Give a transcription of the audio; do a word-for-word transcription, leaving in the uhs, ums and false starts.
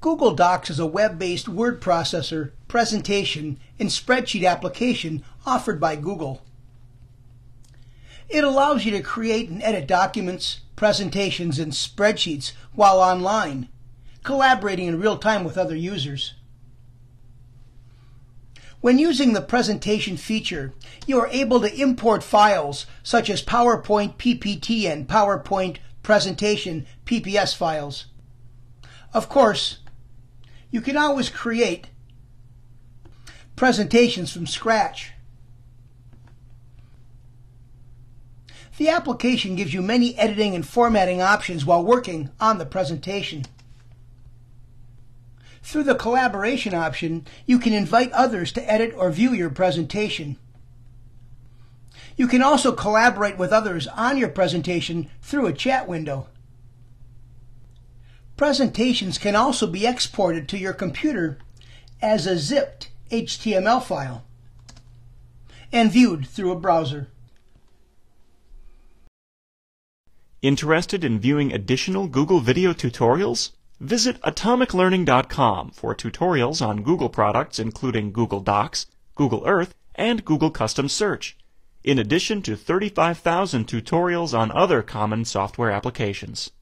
Google Docs is a web-based word processor, presentation, and spreadsheet application offered by Google. It allows you to create and edit documents, presentations, and spreadsheets while online, collaborating in real time with other users. When using the presentation feature, you are able to import files such as PowerPoint P P T and PowerPoint Presentation P P S files. Of course, you can always create presentations from scratch. The application gives you many editing and formatting options while working on the presentation. Through the collaboration option, you can invite others to edit or view your presentation. You can also collaborate with others on your presentation through a chat window. Presentations can also be exported to your computer as a zipped H T M L file and viewed through a browser. Interested in viewing additional Google video tutorials? Visit Atomic Learning dot com for tutorials on Google products including Google Docs, Google Earth, and Google Custom Search, in addition to thirty-five thousand tutorials on other common software applications.